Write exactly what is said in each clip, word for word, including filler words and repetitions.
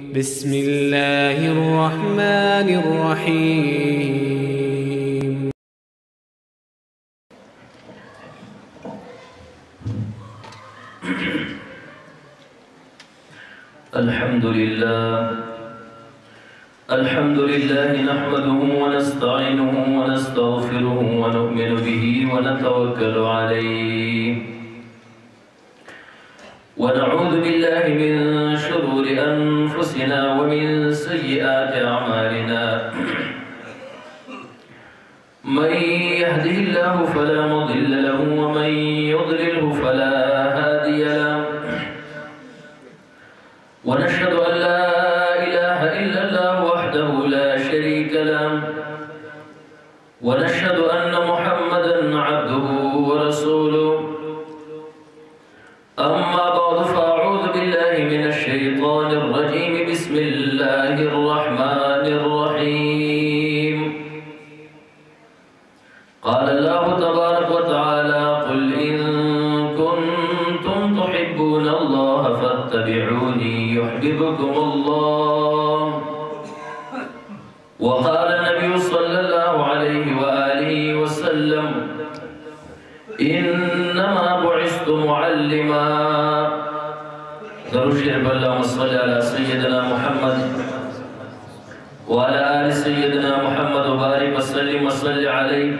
بسم الله الرحمن الرحيم. الحمد لله الحمد لله نحمده ونستعينه ونستغفره ونؤمن به ونتوكل عليه ونعوذ بالله من شرور أنفسنا ومن سيئات أعمالنا من يهده الله فلا مضل له ومن يضلله فلا هادي له ونشهد أن لا إله إلا الله وحده لا شريك له ونشهد أن محمدا عبده ورسوله. أما بعد فأعوذ بالله من الشيطان الرجيم. بسم الله الرحمن الرحيم. قال الله تبارك وتعالى: قل إن كنتم تحبون الله فاتبعوني يحببكم الله. وقال النبي صلى الله عليه وآله وسلم: إنما معلما. درود شریف اللهم صل على سيدنا محمد وعلى آل سيدنا محمد وبارك وسلم وصل عليه.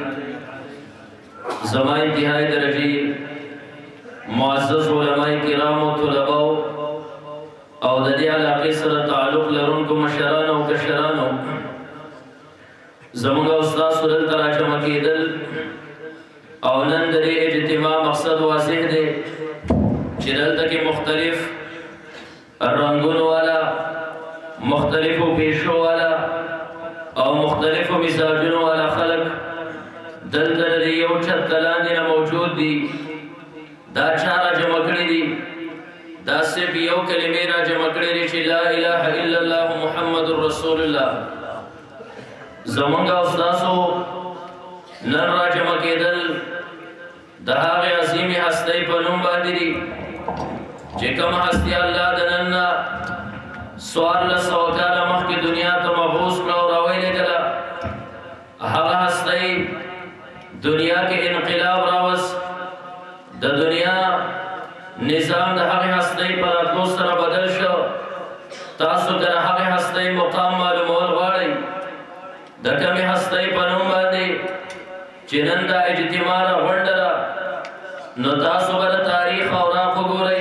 زمانہ انتہائی درجی معزز علماء کرام و طلباء او د دې علاقې سره تعلق لرونکو مشرانو او کشرانو زموږ استاد سره تراجم کېدل او نن درې اجتماع مقصد واضح دی چې دلته کې مختلف رنگونو والا، مختلفو پیشو والا او مختلفو مزاجونو والا خلق دلته د یو چت د لاندې نه موجود دي. دا چا را جمع کړي دي؟ دا صرف یو کلمې را جمع کړي دي چې لا اله الا الله محمد رسول الله. زمونږ استادو نن را جمع کېدل د هغې عظیمې هستۍ په نوم باندې دي چې کومه هستي الله د نن نه څوارلس سوه کاله مخکې دنیا ته مبعوث کړه او راولېږله. هغه هستۍ دنیا کې انقلاب راوست. د دنیا نظام د هغې هستۍ په راتلو سره بدل شو. تاسو که د هغې هستۍ مقام معلومول غواړئ د کومې هستۍ په نوم باندې چې نن دا اجتماع غونډه ده نو تاسو به د تاریخ اوراق وګورئ.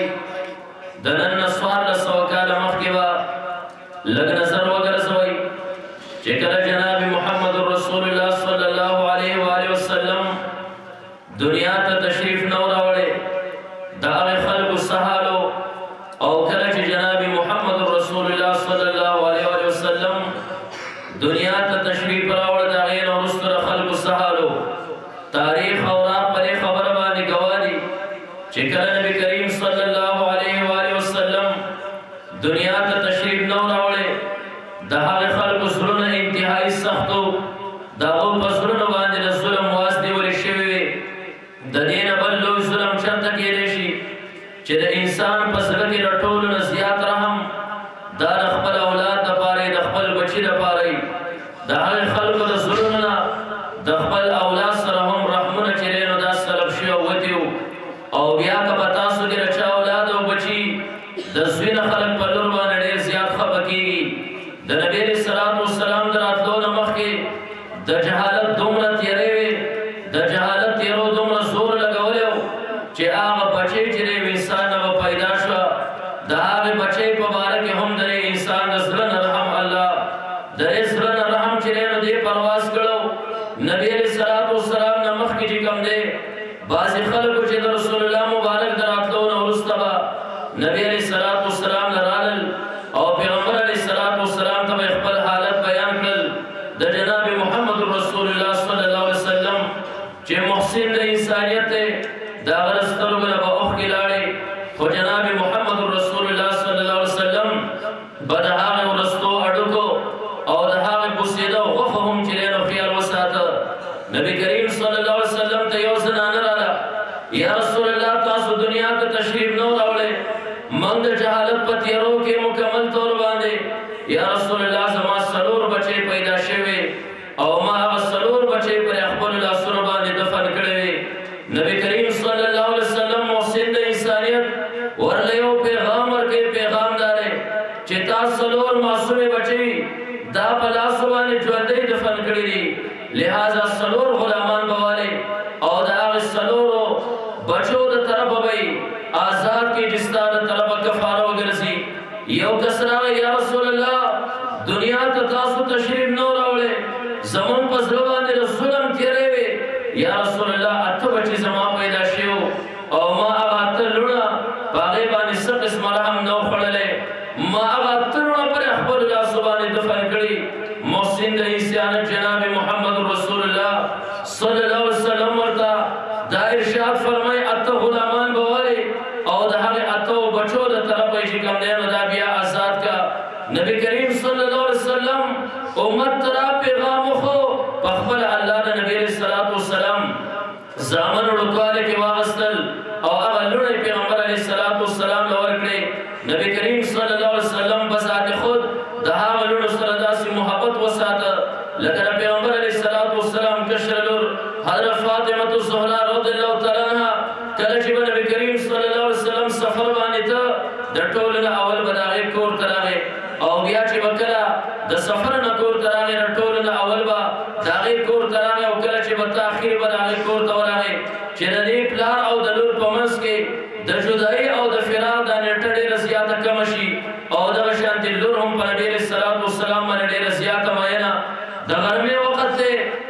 د نن نه څوارلس سوه کاله مخکې به لږ نظر وګرځوئ چې کله جناب محمد رسول الله صلی الله علیه وآله وسلم دنیا ته تشریف نه و راوړی د هغې خلکو سهالو، او کله چې جناب محمد رسول الله صلی الله علیه وآله وسلم دنیا ته تشریف راوړ د هغې نه وروسته د خلکو سهالو. تاریخ اوراق پر خبر باندې گواهی چې کله نبی کریم صلی الله علیه و آله وسلم دنیا ته تشریف نه راوړل د هغه خلکو سرونه انتهایی سختو د هغو په سرونه باندې د ظلم واسطې ولې شوي وي. د دې نه بل لوی ظلم چېرته کېدای شي چې د انسان په زړه کې له ټولو نه زیات رحم دا د خپل اولاد دپاره یې د خپل بچي دپاره یې د هغې خلکو د ظلمو نه د خپل اولاد سره هم رحمونه چې دی نو دا سلب شوي وتي وو. او بیا که په تاسو کې د چا اولاد او بچي د زوی نه خلک په لور باندې ډېر زیات خفه کېږي. د نبي علیه صلات وسلام د راتلو نه مخکې د جهالت دومره تېرې وې، د جهالت تېرو دومره زور لګولی وو چې هغه بچی چې دی انسان نه به پیدا شوه. د هغې بچۍ په باره کې هم د دې انسان د زړه نه رحم الله د دې زړه نه رحم چې دی نو دې پرواز کړو. نبی علیہ الصلوۃ والسلام نه مخکې چې کوم دی بعضې خلکو چې د رسول الله مبارک د راتلو نه وروسته به نبي علیه الصلوۃ والسلام نه رالل او پیغمبر علیه الصلوۃ والسلام ته به یې خپل حالت بیان کړل د جناب محمد رسول الله صلی الله علیه وسلم چې محسن د انسانیت دی. د هغه د سترګو نه به اوښکې لاړې، خو جناب محمد رسول الله صلی الله علیه وسلم به د هغې ورستو اډوکو او د هغې پوسېده غوښه هم چې دی نو خیال وساته. نبی کریم صلی الله علیه وسلم ته یو زنانه راله: یا رسول الله، تاسو دنیا ته تشریف نه راوړئ، موږ د جهالت په تیرو کې مکمل طور باندې یا رسول اللہ زمان سلور بچے پیدا شوی او ما سلور بچے پر اخبر اللہ سربان دفن کروی. نبی کریم صلی اللہ علیہ وسلم محسن دا انسانیت ورلیو پیغام ورکے پیغام دارے چتا سلور معصوم بچے دا پلا سبان جوندے دفن کروی، لہذا سلور غلامان بوالے او دا آغی سلورو بچو دا طرف بھئی آزاد کی جستا دا طرف کفارو گرسی. یو کسرا یا رسول اللہ دنیا تتاسو تشریف نو راولے زمان پس روانی رسولم تیرے وے. یا رسول اللہ اتو بچی زمان پیدا شیو او ما آغا اتر لنا باغیبانی سب اس مرحم نو خڑلے ما آغا اتر لنا پر اخبر اللہ سبانی دفن کری. محسن دہی سیانہ جناب محمد رسول اللہ صلی اللہ علیہ وسلم ورطا دا ارشاد فرمائے اتو غلامان بوالے او دہاں اتو بچو دا طرف ایشی کم دین دا بیا آزاد کا. نبی کریم صلی اللہ علیہ وسلم امت ترا پیغام خو پخبل اللہ دا نبی صلی اللہ علیہ وسلم زامن رکالے کے واغستل او اغلون پیغمبر علیہ السلام لورکنے. نبی کریم صلی اللہ علیہ وسلم بساتے خود دہاں غلون صلی اللہ سے محبت وساتا لکر پیغمبر علیہ السلام کشرلور حضرت فاطمہ الزہرا رضی اللہ تعالیٰ عنہ کلچبہ نبی کریم صلی اللہ علیہ وسلم سفر بانی تا درٹولنا اول بداغی کور تراغی او گیا چی بکلا دا سفر نکور تراغی رٹولنا اول با داغی کور تراغی او کلا چی بتا آخری بداغی کور تراغی چی ردی پلار او دلور پمنس کے دا جدائی او دا فرار دا نیٹڑی رسیاتا کمشی او دا غشانتی لرہم پر نبی صلی اللہ علیہ وسلم من نبی رسیاتا مائنا دا غرمی وقت تے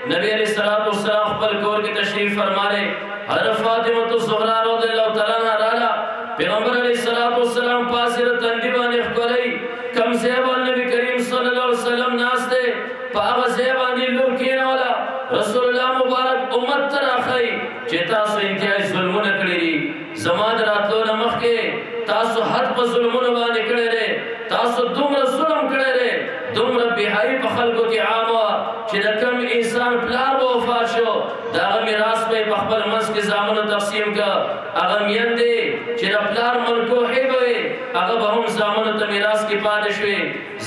نبی صلی اللہ علیہ وسلم اخبر کور کی تشریف فرمارے. حضرت فاطمہ الزہرا رضی اللہ تعالیٰ عنہ رالا پیغمبر علیہ السلام پاسی رتندی بانی اخبالی کم زیبان نبی کریم صلی اللہ علیہ وسلم ناس دے پاہ زیبانی لرکین والا رسول اللہ مبارک امت تر آخائی چی تاسو انتہائی ظلمون کری دی زمان راتلو نمخ کے تاسو حد پا ظلمون بانی کری دے تاسو دمر ظلم کری دے دمر بیہائی پا خلقو کی عاموا چی نکم انسان پلار با وفات شو دا اغمی راس پای پا خبر منس کی زامن تقسیم کا اغمین دے چی نپلار ملکو حیبوے اغب ہم زامن تمیراس کی پادشوے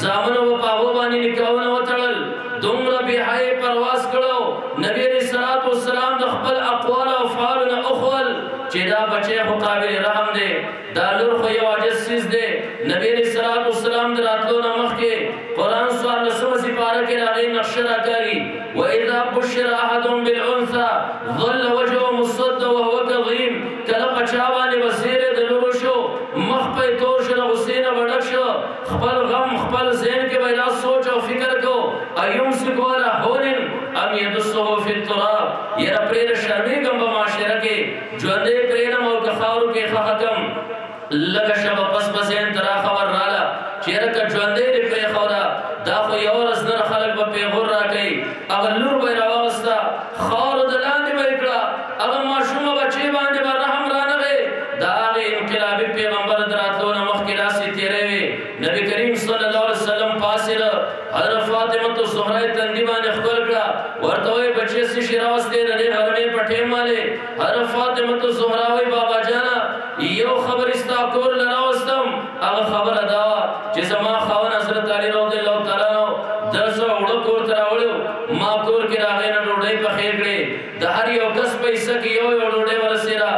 زامن و پاہو بانی نکاون و تڑل دمر بیہائی پرواز کرو. نبی صلی اللہ علیہ وسلم دخبل اقوال و فعلن اخوال چی دا بچے خو قابل رحم دے دا لرخو یو عجز سیز دے. نبی صلی اللہ علیہ وسلم در اطلون مخ کے قرآن سوال نسوم سپارہ کے لاغی نقشر اکاری وَإِذَا بُشِّرَ أَحَدٌ بِالْعُنْثَى ظَلَّ وَجْهُهُ مُسْوَدًّا وَهُوَ كَظِيمٌ کله پچاوانی وزیر دلورو شو مخ پہ تور شو حسین وڑک شو خپل غم خپل ذہن کے بلا سوچ او فکر کو ایمسکو علی هونٍ ام یدسه فی التراب یرا پریر شرمیگم بمعاشرہ کے جوندے پریرم او کفارو کے خاکم لگا شب پس پسین ترا خبر رالا چیرکا جوندے دی پری خودا دا خو یور از نر خلق با پیغور را کئی اگر لور بای رواغستا خور دلان دی بای کلا اگر معشوم بچے باندے با رحم رانگے دا آگے انقلابی پیغمبر دراتلون مخکلا سی تیرے وے. نبی کریم صلی اللہ علیہ وسلم پاسی را حضرت فاطمہ تو زہرہ تندیبان اخکل کلا ورطوئے بچے سی شراوستے نلے غرمے پٹھے مالے حضرت فاطمہ تو زہراوی بابا جانا یو خبر استاکور لراوستم اگر خبر اداوا جیسا ما خواہن حضرت علی رضی اللہ تعالیٰ درس و اڑک کور تراوڑیو ما کور کی راغین اڑوڑی پا خیر گڑی دہاری او کس پیسا کی یو اڑوڑی ورسیرا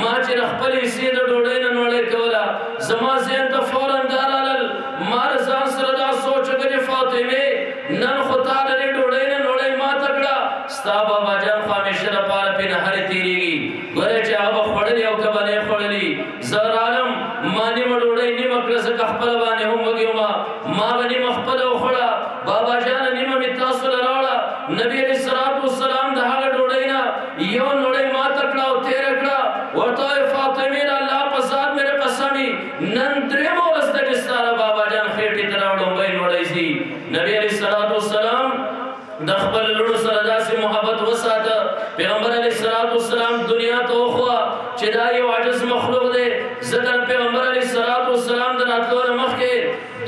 ما چی رخپل اسی در اڑوڑی ننوڑی کولا زمان زین تا فوراں دارالل مار زان سردہ سوچکر فاطمے نن خطا لنی اڑوڑی ننوڑی ما تکڑا ستا بابا جان خامیشن پار پی نہاری تیری گی گرے چاہبا خوڑلی او کبانے خوڑلی زر عالم مانی مڑوڑی نیم اکرز کخپل بانے ہوں مگیو ما ما بنی مخپل او خوڑا بابا جان نیم متاسل راوڑا نبی صلی اللہ علیہ وسلم دہاگا ڈوڑی نا یو نوڑی ما تکڑا او تیر اکڑا ورطوی فاطمین اللہ پساد میرے قسمی نن درے مولست جستانا بابا جان خیٹی تراوڑوں بین وڑی سی. نبی صلی اللہ علیہ وسلم دخبر لڑو سردہ سے محبت وساتا پیغمبر علیہ السلام دنیا تو خوا چدائی وعجز مخلوق دے ذکر پیغمبر علیہ السلام دناتلو نمخ کے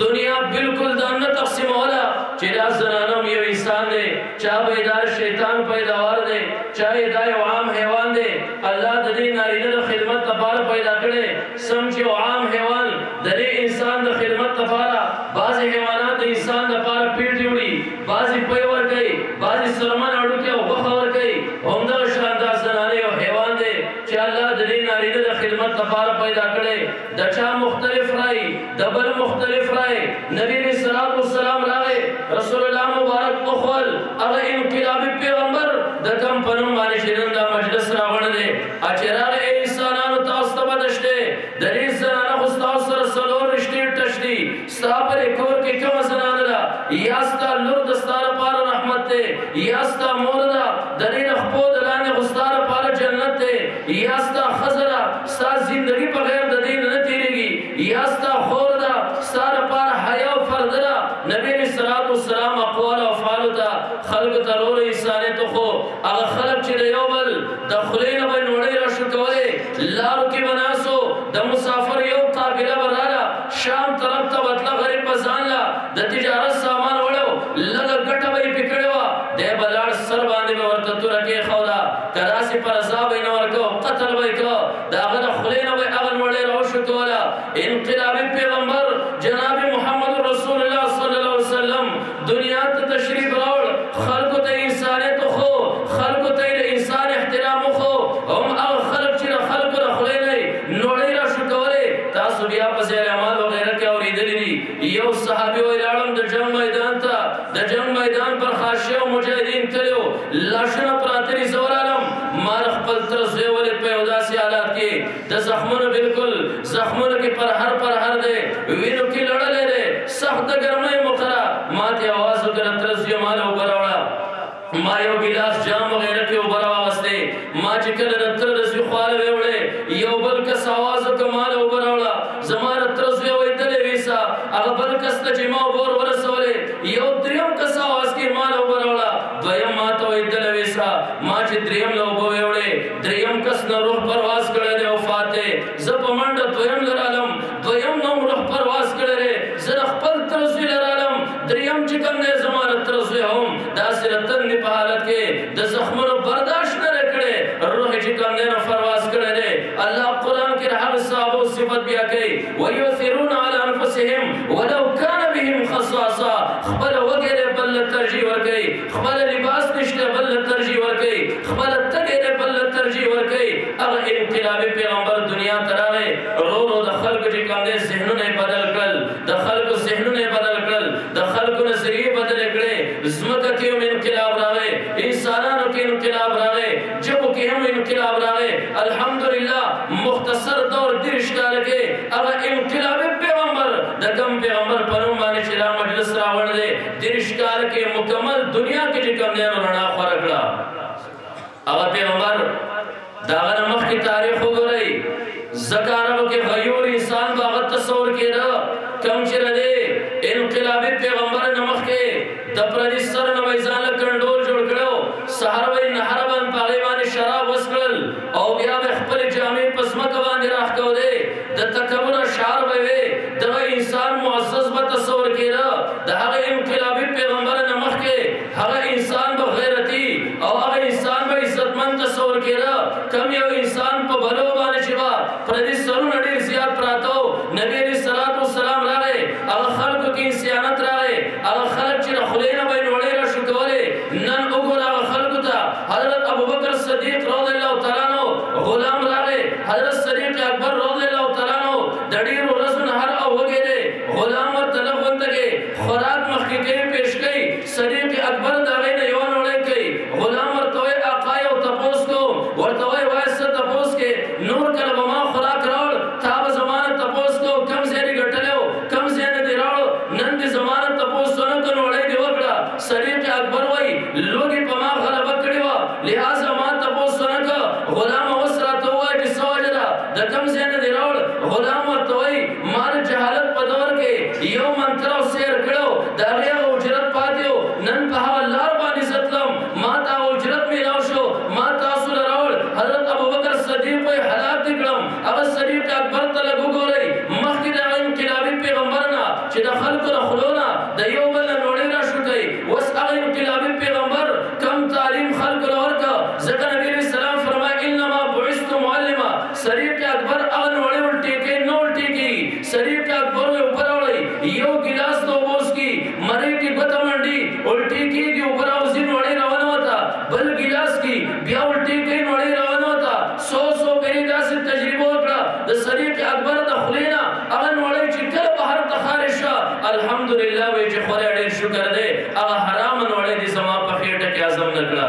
دنیا بالکل داننا تقسیم اولا چدا زنانم یو انسان دے چاہ بیدار شیطان پیداوار دے چاہ بیدار عام حیوان دے اللہ دلی نارینہ دا خدمت تفار پیدا کرے سمجھے عام حیوان دلی انسان دا خدمت تفارا بعض حیوانات انسان دا پارا پیڑ دیوڑی بازی پیور کئی بازی سلمان اڑو کیا و بخور کئی عمدہ و شاندار زنانے و حیوان دے چی اللہ دلی نارینہ دا خدمت دا پارا پیدا کرے دا چا مختلف رائی دا بل مختلف رائی نبی علیہ السلام رائے رسول اللہ مبارک اخوال اگر انقلابی پیغمبر دا کم پنم مانی شیرن دا مجلس راون دے اچرار اے انسانانو تاستا بدشتے دلی زنانہ خستاستا رسولور رشتیر تشتی ستاپر اکور کے کم زنان دا یاستا لردستان پار رحمت دے یاستا موردہ دلی نخبود لان خستان پار جنت دے یاستا خزرہ ستا زندگی پر غیر دا دین نتیرگی یاستا خوردہ ستان پار حیاء فردہ نبی صلی اللہ علیہ وسلم اقوال و فعالتا خلق ترور انسانے تو خو اگر خلق چلے یو بل دخلین بین وڑی رشن کوئے لارو کی بناسو دا مسافر یو قابلہ برالا شام طرف تا بطلا غریب بزانلا دا تجارت سامان وڑو لگا گٹا بھئی پکڑوا دے بلار سر باندے بورتتو رکے خودا کراسی پر ازا بین ورکو قتل بھئی کو دا اگر دخلین بین اگر وڑی روشن کولا انقلابی پیغمبر جناب محمد رسول اللہ صلی اللہ علیہ وسلم دنیا تا تشریف راوڑ خلقو تا انسانیتو خو خلقو تا انسان احترامو خو ام اغ خلق چینا خلقو را خلے نئی نوڑی را شکولے تاسو بیا پس اعلامات وغیرہ کیا اور ایدلی دی یو صحابی و العالم دا جنگ میدان تا دا جنگ میدان پر خاشی و مجاہدین تلیو لاشن پراتری زور عالم مارخ پلتر زیولی پیودا سی آلات کی دا زخمون بلکل زخمون کی پرہر پرہر دے وینو کی لڑا لے دے سخت گرمائی مقرہ ماتی آواز وکرہ ترزیو مالا اوبراوڑا ما یو گلاس جام وغیرہ کی اوبراوا وستے ما چکر ترزیو خوالوے اوڑے یو بلکس آواز وکر مالا اوبراوڑا زمان ترزیو ایتلے ویسا اگر بلکس تجمع بور ورسولے یو دریم کس آواز کی مالا اوبراوڑا دویم ماتا ایتلے ویسا ما چی دریم لوبوے اوڑے دریم کس نروح پرواز کرے دے وفاتے زب امند دویم لرالم دویم نروح پرواز کرے دے زرخ پل ترزوی لرالم دریم چکم دے زمانت ترزوی ہم دا سرطن نپہالت کے دا زخمن برداشت نہ رکڑے روح چکم دے نفرواز کرے دے اللہ قرآن کی رحق صحابہ و صفت بیا کئی وَيُثِرُونَ عَلَىٰ أَنفُسِهِمْ وَلَوْ كَانَ بِهِمْ خَصَاصًا خبال وگیرے بلد ترجیح ورکئی خبال لباس نشتے بلد ترجیح ورکئی خبال تگیرے بلد ترجیح ورکئی اگر انقلابی پیغمبر دنیا تراغے رو رو دا خلق چکم دے ذہنوں نے بدل کل دا خلق ذہنوں نے بدل کل دا خلق نظری بدل اکڑے زمکہ کیوں انقلاب راغے انسانانوں کی انقلاب راغے جبو کی ہم انقلاب راغے الحمدللہ مختصر دور درش کارکے اگر انقلابی پیغمبر دا کم پیغمبر پنومانی چلا مجلس راوڑ دے درش کارکے مکمل دنیا کے چکم دے رنا خورکڑا اگر پیغمبر داغن مخ کی تاریخ ہو گئی زکارب کے غیور انسان باغت تصور کے دا کم چر دے انقلابی پیغمبر نمخ کے دپردی سر نویزان لکنڈول جوڑ کرو سہروی نحربان پاغیبان شراب وسکل او بیا بے خپل جامع پزمک باندی راک کو دے دا تکبر شعر بے دا انسان معزز با تصور کے دا دا اگر انقلابی پیغمبر نمخ کے اگر انسان با غیرتی او اگر انسان با عزتمند تصور کے دا کم یو انسان پا بھلو بانے چبا پردی سرون اڈیر زیاد پراتو نبی علیہ السلام رائے اگر خلق کی انسیانت رائے اگر خلق چینا خلینا بین وڑیرہ شکولے نن اگر اگر خلق تا حضرت ابوبکر صدیق رضی اللہ تعالیٰ نو غلام رائے حضرت صدیق اکبر رضی اللہ تعالیٰ نو دڑیر و رسن ہر او وگیرے غلام و طلب بندگے خوراک مخیقے پیش گئی صدیق اکبر داغین ایوان وڑے گئی غلام ورطوئے آقائی و تپوس کو ورطوئے ویسا تپوس کے نور کر بما خوراک راوڑ تاب زمان تپوس کو کم زیرے گھٹلے ہو کم زیرے دی راوڑ نند زمان تپوس سنکن وڑے دی وکڑا صدیق اکبر وی لوگی پما غلبک کڑی وا لہذا مان تپوس سنکن غلام وسرات ہوا جس واجدہ دا کم زیرے دی راوڑ غلام ورطوئی مان جہالت پدور کے یو منترہ سیر کڑو داغیہ اجرت پاتیو نن پہا اللہ بانی ستلم ماتا اجرت میں روشو ماتا سل روڑ حضرت ابوبکر صدیق پہ حالات دکڑم اگر صدیق اکبر تلگو گو رئی مخی دا انقلابی پیغمبرنا چی دا خلق دا خلونا دا یو بلن روڑی را شکئی وست اگر انقلابی پیغمبر کم تعلیم خلق لورکا ذکر نبی علیہ السلام فرمائے انما بعثت معلما صدیق اکبر اگر روڑی اٹھے کے نو اٹھے کی صدیق اکبر میں اوپر روڑی یو گلاس دو بوس کی الحمدللہ وی جی خدا دیر شکر دے اگا حرامن وڑے دی زمان پا خیٹا کیا زم نکلا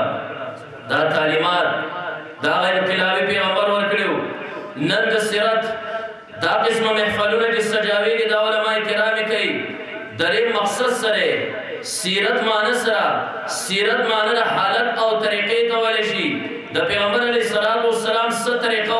دا تعلیمات دا غیر انقلابی پیغمبر ورکڑیو نند سیرت دا قسم محفلون جس سجاوی دی دا علماء کرامی کئی درے مقصد سرے سیرت معنی سرا سیرت معنی دا حالت او طریقے تولیشی دا پیغمبر علیہ السلام ست طریقہ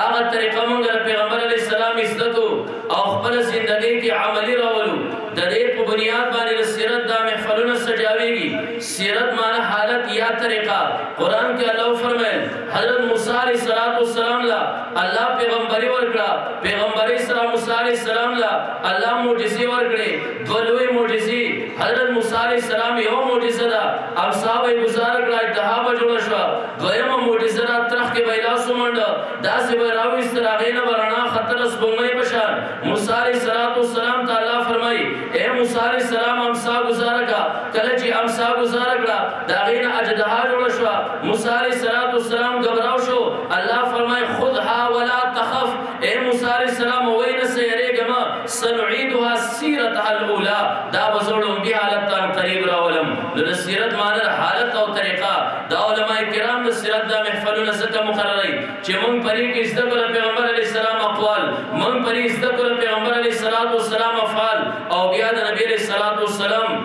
آغا طریقہ منگا دا پیغمبر علیہ السلام عزتو او خپل زندگی کی عملی رولو دا دیر پو بنیاد بانی دا سیرت دا محفلون سجاوی گی سیرت معنی حالت یا طریقہ قرآن کے اللہ فرمائے حضرت موسیٰ علیہ السلام لا اللہ پیغمبری ورکڑا پیغمبری علیہ السلام لا اللہ موجزی ورکڑے دولوی موجزی حضرت موسیٰ علیہ السلام یو موجزہ دا اب صحابہ گزار رکڑا اتحابہ جوڑا شوا دویم موجزہ دا ترخ کے بیلاسو منڈا دا سے براوی استراغین برانا خطر اس بنگئی بشان موسیٰ علیہ السلام تا اللہ فرمائی اے موسیٰ علیہ السلام ہم صحابہ گزار رکا کلچی ہم صحابہ گزار رکڑا داغین اجدہا جوڑا شوا موسیٰ علیہ السلام گبراو شو اللہ فرمائے خود ہا ولا تخف اے موسیٰ علیہ السلام وین سے ارے گما سنعیدها سیرتها الاولا دا بزرگم بی حالتان قریب راولم لن سیرت مانا حالت او طریقہ دا علماء کرام سیرت دا محفلون زکا مقرری چی من پری کی ازدکل پیغمبر علیہ السلام اقوال من پری ازدکل پیغمبر علیہ السلام افعال او بیاد نبی علیہ السلام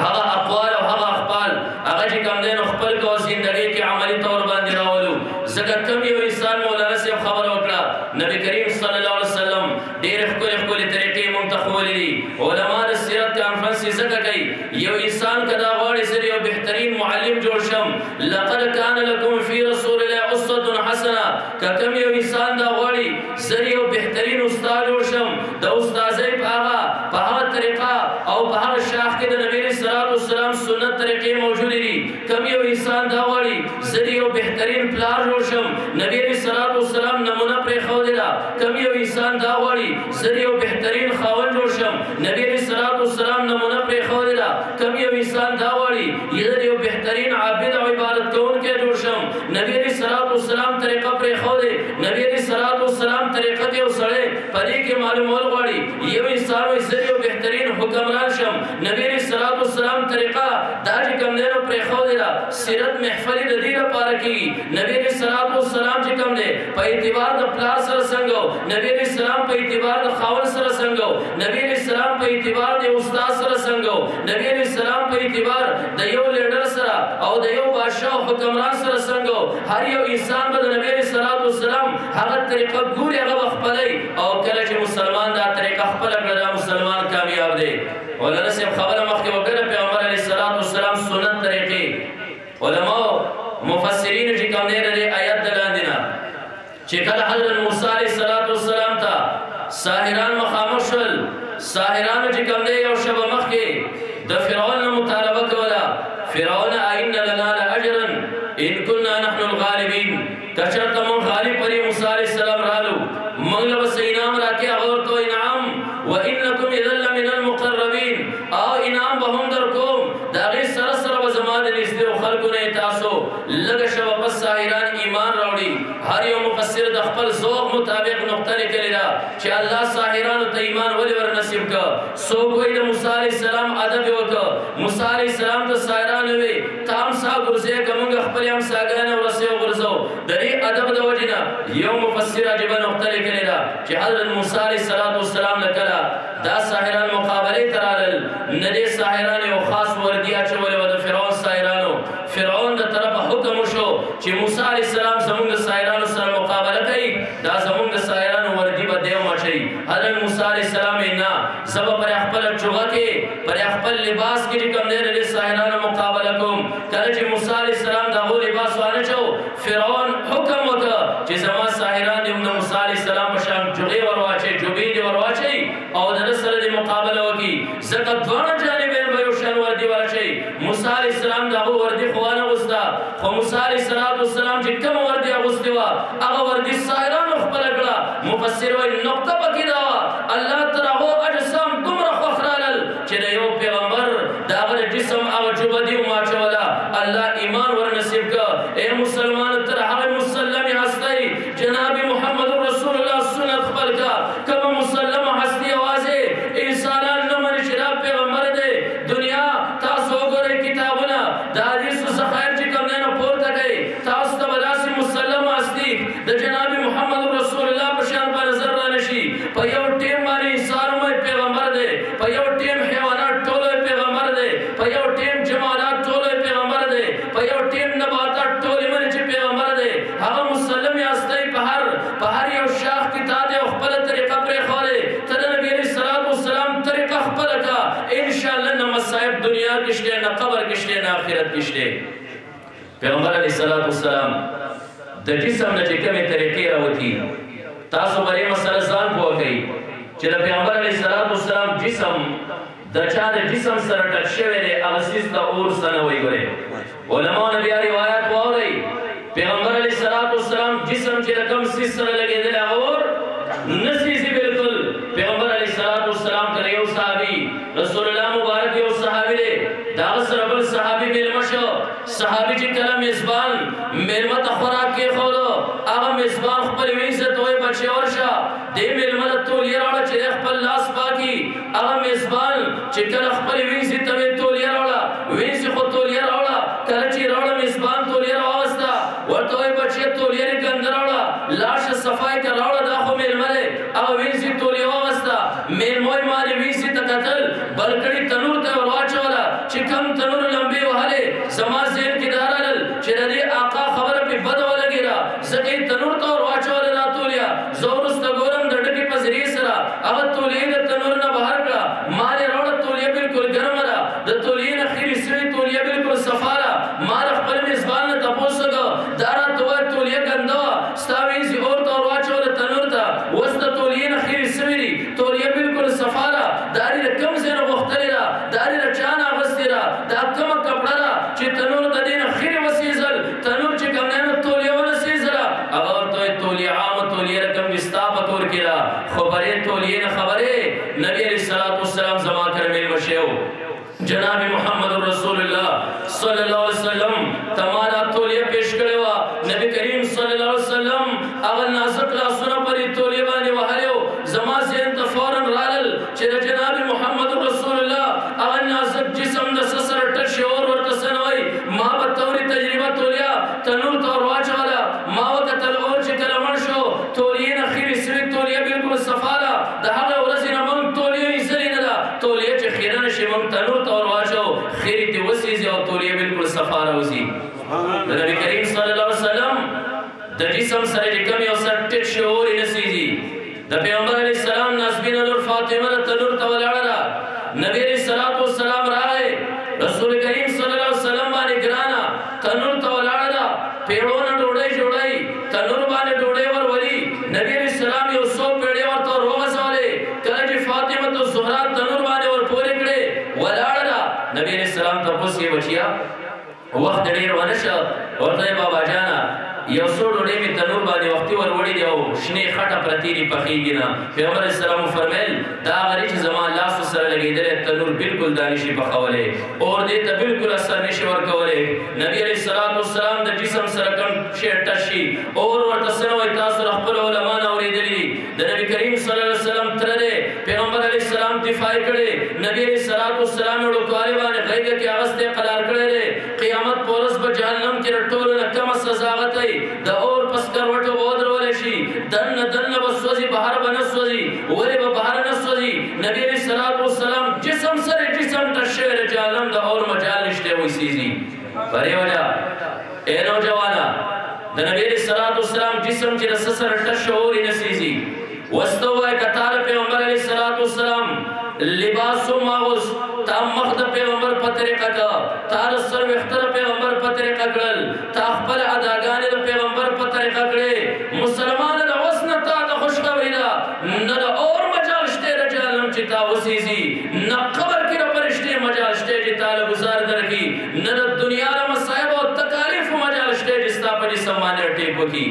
حقا اقوال و حقا اخبال اگا جی کم دین اخبال کا زندگی کی عملی طور باندی راولو زکا کم یو انسان مولانا سے خبر اکڑا نبی کریم صلی اللہ علیہ وسلم دیر اخکل اخکل طریقی منتخولی دی علماء دا سیرت کانفرنسی زکا کئی یو انسان کدا غاڑی سر یو بہترین معلم جو شم لقد کان لکم فی رسول اللہ اسوۃ حسنہ کا کم یو انسان دا غاڑی سر یو بہترین استاد جو شم دا استازی پاہا پاہا طریقہ او پاہا شاخ کے دا نبی صلی اللہ علیہ وسلم سنت طریقی موجودی دی کم یو انسان دا غاڑی سر یو بہترین پلار جو شم نبی صلی اللہ علیہ وسلم نمونہ پر خود کم یو انسان دا غاڑی سر یو بہترین خاون جو شم نبی صلی اللہ علیہ وسلم نمونہ پر خود کم یو انسان دا غاڑی یہ یو بہترین عابد و عبادت کون کے جو شم نبی صلی اللہ علیہ وسلم طریقہ پر خود نبی صلی اللہ علیہ وسلم طریقہ دیو سڑے پری کے معلوم اور غاڑی یو انسان و سر یو بہترین حکمران شم نبی صلی اللہ علیہ وسلم طریقہ دا جی کم دینو پر خود سیرت محفلی ددیر پارکی نبی صلی اللہ علیہ وسلم جی کم دے پا اعتبار دا پلار سر سنگو نبی علیہ السلام پہ اعتبار دا خاور سر سنگو نبی علیہ السلام پہ اعتبار دا استاد سر سنگو نبی علیہ السلام پہ اعتبار دا یو لیڈر سر او دا یو بادشاہ و حکمران سر سنگو ہر یو انسان با دا نبی علیہ السلام حقت طریقہ گوری اغب اخپلی او کلچ مسلمان دا طریقہ اخپل اگر دا مسلمان کامیاب دے مولانا سے خبر مخی وگر پیغمبر علیہ السلام سنت طریقی علماء مفسرین جی کم دے دے آیت دلان دینا چکل حضرت موسیٰ علیہ السلام تا ساہران مخامر شل ساہران جکم دے یو شب مخ کے دا فرعون مطالبہ کولا فرعون آئین لنا لعجرن ان کننا نحن الغالبین کچر تمون غالب پری موسیٰ علیہ السلام رالو منگلب سینام راکی اغورت و انعام و انکم اذن لمن المقربین آو انعام بہم درکوم دا غیر سرسر و زمان نزدیو خلقون اتاسو لگ شب پس ساہران ایمان راوڑی ہر یو مفسر دا خپل ذوق مطابق نقطہ نکلی دا چی اللہ ساہران تا ایمان ولی ورنصیب کا سو کوئی دا موسیٰ علیہ السلام عدد وکا موسیٰ علیہ السلام تا ساہران ہوئے تا ہمسا گرزے کمونگا خپلی ہمسا گانا ورسے ورزو دری عدد دا وجنا یو مفسر عجبہ نقطہ نکلی دا چی حضرت موسیٰ علیہ السلام نکلا دا ساہران مقابلی ترالل ندے ساہران یو خاص وردیا چولی و دا فرعون ساہرانو فرعون دا طرف حکم شو چی موسیٰ علیہ السلام زمونگ سائران سر مقابلہ کئی دا زمونگ سائران وردی با دیو مچھئی حضرت موسیٰ علیہ السلام اینا سبا پر اخپل چوغا کے پر اخپل لباس کی جکم دیر لی سائران مقابلہ کم کل چی موسیٰ علیہ السلام دا وہ لباس وانا چو فرعون حکم وکا چی زمان سائران دی امد موسیٰ علیہ السلام بشام جغی ورواچے جبی دی ورواچے او دا نسل دی مقابلہ وکی زکت دوانا جانبین بیوشن وردی ورچے موسیٰ علیہ السلام دا وہ وردی خوانا غستا خو موسیٰ علیہ السلام جی کم وردی غستی وا اگا وردی سائران اخبر اگلا مفسر وی نقطہ پکی داوا اللہ تراغو اجسام گمرخ وخرالل چی دا یو پیغمبر دا اگر جسم اگر جبا دیو ماچوالا اللہ ایمان ورنصیب کا اے مسلمان ترحق مسلمی حسنی جناب محمد رسول اللہ سنت خبر کا کم مسلم حسنی آوازے انسانان نمانی شرا نہ صاحب دنیا کش لے، نہ قبر کش لے، نہ آخرت کش لے. پیغمبر علیہ السلام دا جسم نہ جکم طریقے رہو تھی تاسو برے مسئلہ زان پو گئی چلا پیغمبر علیہ السلام جسم دا چا دا جسم سر ٹکشوے لے اغسیز دا اور سنوئی گرے. علماء نے بیا روایت پو گئی پیغمبر علیہ السلام جسم چلا کم سیز سر لگے دل اور نسیزی بالکل. پیغمبر علیہ السلام کرے او صحابی رسول اللہ مبارک او صحابی لے داغس ربل صحابی ملمشو صحابی جی کلا میزبان ملمت خوراک کے خولو آغا میزبان خپل ویزت ہوئے بچے ورشا دے ملمت تولیہ روڑا چلے خپل لاس پاکی آغا میزبان چکل خپل ویزی توی تولیہ روڑا ویزی خود تولیہ روڑا کلچی روڑا میزبان تولیہ رواستا ورطوئے بچے تولیہ رکندر روڑا لاش صفائی کا روڑا داخو ململے آغا ویزی تولیہ رواستا ملموئی ماری ویزی تکتل بلکڑی تنور تورواچوالا چکم تنور لمبی وحلے زمان زیر کی دارالل چرے آقا خبر پی بدو لگیرا زکی تنور تور واچوالا نا تولیا زورستا گورم دھڑکی پزری سرا اگر تولیین تنور نا بہر کا مال روڑت تولیا بلکل گرم را دا تولیین خیری سری تولیا بلکل سفارا مال اخبر میزبان نا تپوسگا دارا توار تولیا گندوا ستاویزی اور تور واچوالا تنور تا وستا تولیین خیری سری تولیا بلکل سفارا داری رکم زیر مختلی را داری رچانا دا کم کپڑا را چی تنور دا دین خیر وسیزل تنور چی کم نینو تولیہ ونسیزل اگر توی تولیہ عام تولیہ رکم بستا پتور کرا خبری تولیہ نخبری نبی علیہ السلام زمان کرمیل مشیو جناب محمد الرسول اللہ صلی اللہ علیہ وسلم تمالا تولیہ پیش کروا نبی کریم صلی اللہ علیہ وسلم اگر نازق لا سنا پری تولیہ بانی وحلیو زمان سے انتفورا رالل چی جناب محمد الرسول اللہ اگر نازق جسم دا سسر تشیور ورکسنوائی مابت توری تجربہ تولیہ تنور تورواج والا مابت تلور چی کلمن شو تولیہ نخیر اسوی تولیہ بلکل سفارا دہا ورزی نمان تولیہ اسلی ندا تولیہ چی خیران شیمان تنور خیری تی وسیزی اور تولیہ بلکل سفارہ وزی. نبی کریم صلی اللہ علیہ وسلم دا جسم سر جکمی اور سر ٹک شعوری نسیزی دا پیغمبر علیہ السلام ناسبین نور فاطمہ تنور تولیہ را نبی علیہ السلام رائے رسول کریم صلی اللہ علیہ وسلم بانے گرانا تنور تولیہ را پیڑوں نے ڈوڑے جوڑائی تنور بانے ڈوڑے ور ولی نبی علیہ السلام یو سو پیڑے ور تو روغس والے کلج فاطمہ تو زہرات تنور بانے ور پورے کڑے ولاڑ را نبی علیہ السلام تپوس کے بچیا وقت دیر ونشا ورطای بابا جانا یو سو ڈوڑے میں تنور بانے وقتی وروڑی دیو شنی خٹا پرتیری پخیگینا پیغمبر علیہ السلام فرمیل دا غریچ زمان لاس و سر لگی دلے تنور بلکل دانشی بخولے اور دیتا بلکل اثر نشی ورکولے نبی علیہ السلام دا جسم سرکم شیر تشی اور ورطسنو اتاثر اخبر علمان اولی دلی دا نبی کریم صلی اللہ علیہ وسلم تردے پیغمبر علیہ السلام دفاعی کردے نبی علیہ السلام اڑکوالی بانے غیقہ کی آغستے قرار کردے قیامت پولس بجہنم کی رٹول نکم سزاغت ہے دا اور پس کروٹو بودر ولیشی دن دن بسوزی بہر بنسوزی ولی بہر نسوزی نبی علیہ السلام جسم سر جسم تشیر جالم دا اور مجالشتے ہوئی سیزی بری وجہ اے نوجوانا دا نبی علیہ السلام جسم چی رسسر تشعوری نسیزی وستوائے کتار پیغمبر علیہ السلام لباس و ماغوز تا مخد پیغمبر پترقہ کا تا رسر وختر پیغمبر پترقہ کرل تا اخبر عداغان دا پیغمبر پترقہ کرے مسلمان دا وسن تا دا خوشقبری دا نا دا اور مجالشتے رجالم چتا وسیزی نا قبر کی را پرشتے مجالشتے جتا لگزار درکی نا دا دنیا را مسائب و تکالیف مجالشتے جستا پنی سمانی اٹیپو کی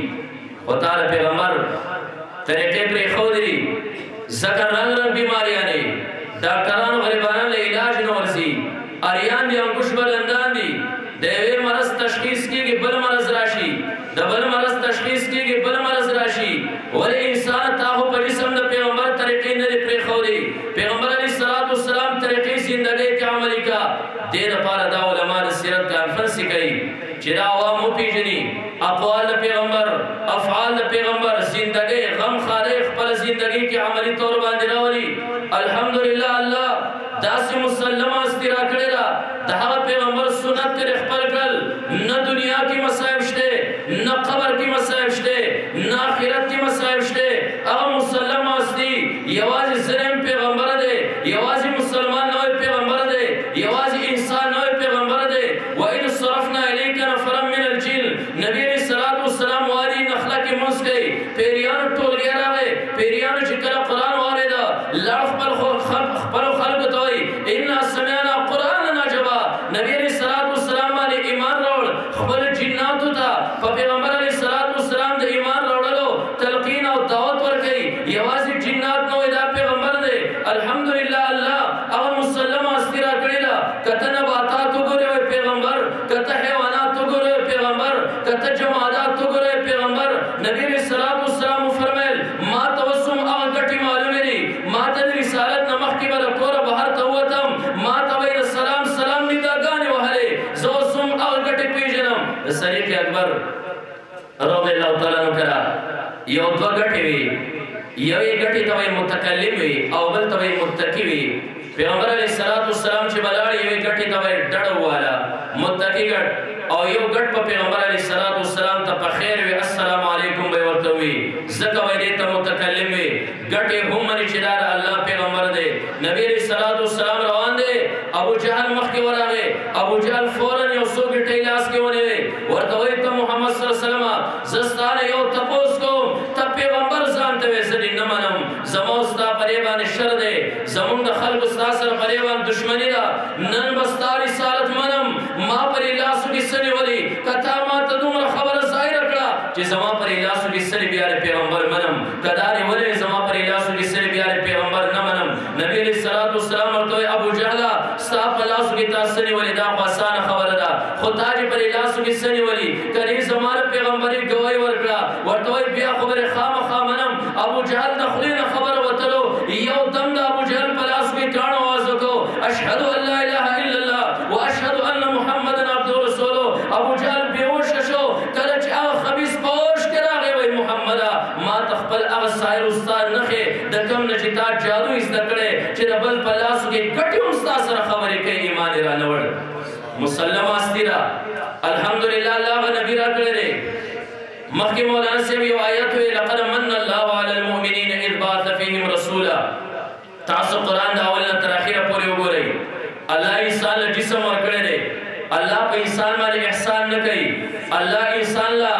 خطا را پیغمبر طریقے پر خود دی زکر رنگرن بیماریاں دی ڈاکٹران و غریبانان لے علاج نورسی آریان دی انکش بلندان دی دیوے مرض تشخیص کی گی بل مرض راشی دبل مرض تشخیص کی گی بل مرض راشی ولی انسان تاہو پر جسم دا پیغمبر طریقے ندی پر خود دی پیغمبر علیہ السلام طریقے زندگی کے عملی کا دین پارا دا علماء سیرت کانفرنس کئی چرا عوام ہو پی جنی اقوال پیغمبر افعال پیغمبر زندگی غم خارق پر زندگی کی عملی طور باندھ راولی الحمدللہ اللہ داس مسلمہ استرا کرے را دہا پیغمبر سنت تر اخبر کل نہ دنیا کی مسائب شتے نہ قبر کی مسائب شتے نہ آخرت کی مسائب شتے اگر مسلمہ استی یوازی زنیم پیغمبر دے یوازی مسلمان نوی پیغمبر دے تذکرہ کرینا کتا نباتات تو گرے ہوئے پیغمبر، کتا حیوانات تو گرے ہوئے پیغمبر، کتا جمادات تو گرے ہوئے پیغمبر. نبی علیہ السلام فرمیل ما توسم آنگٹی معلومی دی ما تن رسالت نمخ کی بلا کورا بہر تاوتم ما تویر السلام سلام نی دا گانے وحلے زوسم آنگٹی پی جنم صحیح کے اکبر رضی اللہ تعالیٰ عنہ کرا یو دو گٹی ہوئی یوی گٹی توی متکلم وی او بل توی متکی وی. پیغمبر علیہ السلام چی بلاڑی یوی گٹی توی ڈڑ والا متکی گٹ او یو گٹ پا پیغمبر علیہ السلام تا پخیر وی السلام علیکم بے ورطوی زکا وی دیتا متکلم وی گٹی ہمانی چی دار اللہ پیغمبر دے. نبی علیہ السلام روان دے ابو جہل مخی ورہ گے ابو جہل فوراً یو سو گٹی لاس کے ونے وی ورطوی تا محمد صلی اللہ علیہ وسلم زستان یو تپوس کو زمان ستا پریبان شر دے زمان دا خلق ستا سر پریبان دشمنی دا نن بستا رسالت منم ما پر الاسو کی سنی ولی کتا ما تدوم خبر ظاہر اکڑا چی زمان پر الاسو کی سنی بیار پیغمبر منم کداری ولی زمان پر الاسو کی سنی بیار پیغمبر نمنم. نبی علیہ السلام ورطوی ابو جہلا ستا پر الاسو کی تا سنی ولی دا خواسان خبر دا خطاج پر الاسو کی سنی ولی کری زمان پیغمبری گوائی ورکڑا ورطوی بیا خبر خام خامنم ابو جہل دخلین خبر وطلو یو دم دا ابو جہل پلاس کی کانو آزو کو اشہدو اللہ الہ الا اللہ و اشہدو ان محمدن عبدو رسولو. ابو جہل بیوش شو کلچ آغا خبیص پوش کرا گئے وی محمدہ ما تخبل آغا سائر استاد نخے دکم نجتا جادو اس دکڑے چرا بل پلاسو کی کٹیوں ستا سر خبری کئی ایمان را نوڑ مسلم آستی را. الحمدللہ اللہ و نبی را کرے رے مخی مولانا سے بھی آیت ہوئے لَقَدْ مَنَّ اللَّهُ عَلَى الْمُؤْمِنِينَ اِذْ بَعْثَ فِيهِمْ رَسُولًا تعصب قرآن دا اولنا تراخیرہ پوری ہوگو رہی اللہ انسان لے جسم ورکڑے رہے اللہ پہ انسان مانے احسان نہ کری اللہ انسان لے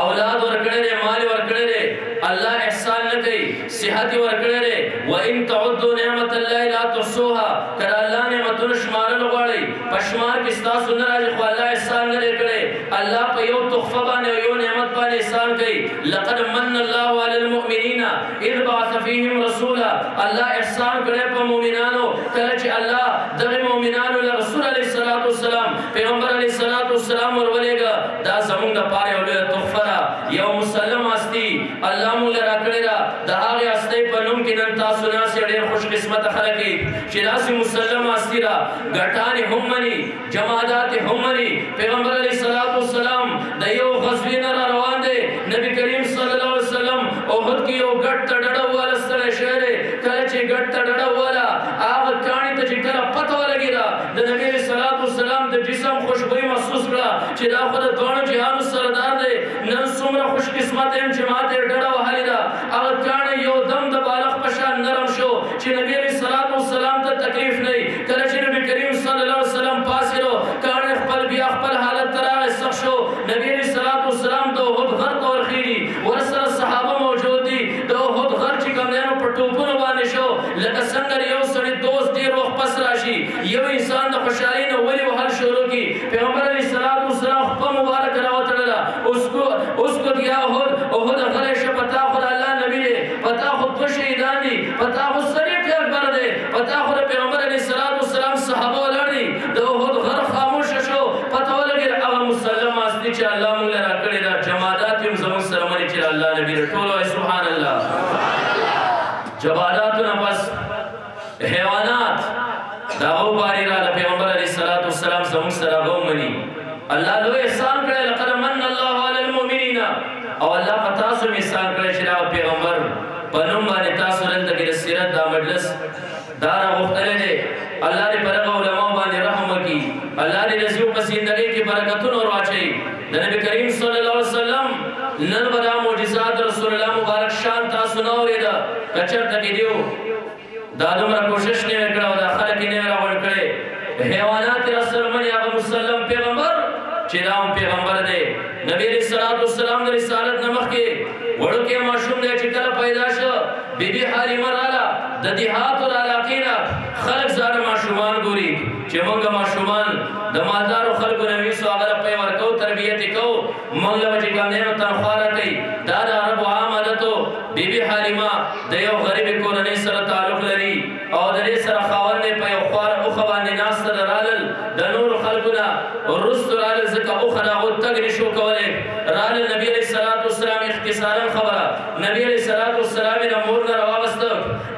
اولاد ورکڑے رہے مال ورکڑے رہے اللہ احسان نہ کری صحت ورکڑے رہے وَإِن تَعُدُّوا نِعْمَةَ اللَّهِ لَا تُحْصُوهَا کرا اللہ نعمتون شمارا لگوڑی پشمار کستا سنر آج خواہ اللہ احسان نہ رکڑے اللہ پہ یو تخفہ بانے و یو نعمت بانے احسان کئی. لَقَدْ مَنَّ اللَّهُ عَلَى الْمُؤْمِنِينَ اِذْ بَعْثَ فِيهِمْ رَسُولًا اللہ احسان کرے پہ مومنانو کلچ اللہ دغ مومنانو لرسول علیہ السلام پیغمبر علیہ السلام ورولے گا دا زمون دا پارے اولوی تخفہ دا یو مسلم آستی اللہ مولا رکڑے دا دا آغی آستی پہ نم کی نن تاسو ناسی اڑیر خوش قسمت خلقی چلاسی مسلم آستی دا گھٹانی ہمانی جمادات ہمانی پیغمبر علیہ السلام دا یو غزوین را روان دے نبی کریم صلی اللہ علیہ وسلم اوہد کی یو گھٹ تا ڈڑا والا سر شہر کلچے گھٹ تا ڈڑا والا آغا کانی تا جکر پتہ لگی دا دا نبی صلی اللہ علیہ وسلم دا جسم خوشبوئی محسوس بلا چی دا خود دوانو جہانو سردار دے نن سمرا خوش قسمت ایم جماعت ڈڑا والی دا آغا کانی یو دم دا بالغ پشان نرم شو چی نبی صلی اللہ علیہ وسلم تا تکلیف نہیں کلچے نبی کریم صلی اللہ علیہ وسلم پاسی رو کانی اخپل بیا اخپل حالت تراغ سخ شو. نبی علیہ السلام دو خود غرط ورخیری ورسل صحابہ موجود دی دو خود غرچی کمدینو پر ٹوپن بانے شو لکا سنگر یو سڑی دوست دیر وقت پس راشی یو انسان دا خوشحالین اولی وحل شروع کی پیغمبر علیہ السلام خبا مبارک راوت رلا اس کو دیا خود خود غرش پتا خود اللہ نبی دے پتا خود کو شہیدان دی پتا خود سری پیار بر دے پتا خود پیغمبر علیہ السلام صحابہ لڑی دو خود غر خاموش شو پتا لگر اول مسلم آسنی چا اللہ مولا را کردی دا جماداتیم زمان سرمانی چا اللہ نبی را کولو اے سبحان اللہ جماداتو نفس حیوانات داغو باری را پیغمبر علیہ السلام زمان سرابو منی اللہ لوے احسان کردی لقد من اللہ علی المؤمنین او اللہ پتاسو میں احسان کردی شراو پیغمبر پنم بانی تاسو لندگی رسیرت دا مجلس دارا مختلف دے اللہ نے برگا علماء بانی رحمہ کی اللہ نے نزیو پسندگی کی برکتن اور واچائی نبی کریم صلی اللہ علیہ وسلم نن بدا معجزات رسول اللہ مبارک شان تا سناو رے دا کچر تکی دیو دادو مرا کوشش نے اکڑا و دا خلقی نے را ورکڑے حیوانات رسول منی آغا مسلم پیغمبر چیداؤں پیغمبر دے. نبی علیہ السلام نے رسالت نمخ کے وڑکے معشوم نے چکل پیداشا بی بی حالیمہ رالا دا دیہات و رالاقینا خلق زار معشومان گوری چی منگا معشومان دا مادار و خلق و نویس و آغلا پیورکو تربیتی کو منگا بچی کامدین و تنخوارا کئی دا دا عرب و عام عادتو بی بی حالیمہ دیو غریب کورنی سر تعلق لری او دری سر خوان نے پیو خوار اخ نناستر رالل دنور خلقنا الرسل رالل زکا اخرى غدتگ نشو کولے رالل نبی علیہ السلام اختصارا خبرا نبی علیہ السلام نمورنا روابست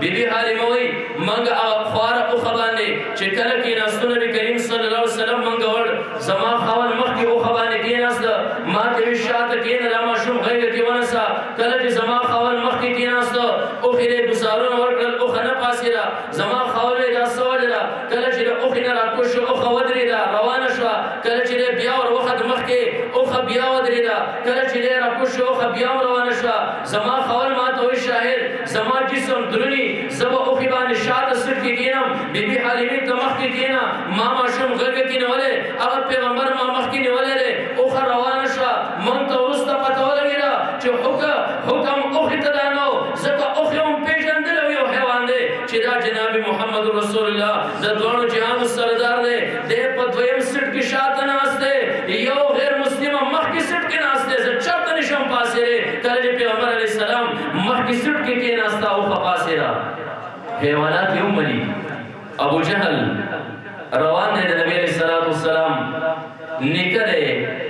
بی بی حالی موئی منگ خوار اخبانے چکل کی ناستو نبی کریم صلی اللہ علیہ وسلم منگ ورد زمان خوال مخی اخبانے کی ناست ماتے شاعت کی نراما شم غیر کی ونسا کلت زمان خوال مخی کی ناست اخیر بسارون ورکل اخنا پاسی را زمان خوال را سوال را کلت را اخنا را کش اخودری را روانشا کلت را بیاور وقت مخی اخ بیاودری را کلت را کش اخ بیاور روانشا زمان خوال ماتوی شاہر زمان جسم درونی زبا اخیبان شاعت سر کی کینام بی بی حالیمین تمخ کی کینام ماما شم غرگ کی نولے اگر پیغمبر مامخ کی نولے لے اخر روانشا من تورستا پتو لگی را چو حکم اخی تدانو زکا اخی ام پیجن دلوی و حیوان دے چی دا جناب محمد رسول اللہ زدوانو جہان سردار دے دے پتویم سٹ کی شاعت ناس دے یو غیر مسلم مخ کی سٹ کی ناس دے زد چرت نشم پاسی رے کلج پیغمبر علیہ السلام مخ کی سٹ کی کی ناس دا اخا پاسی را حیوانات یوں ملی ابو جہل روان ہے نبی علیہ السلام نکلے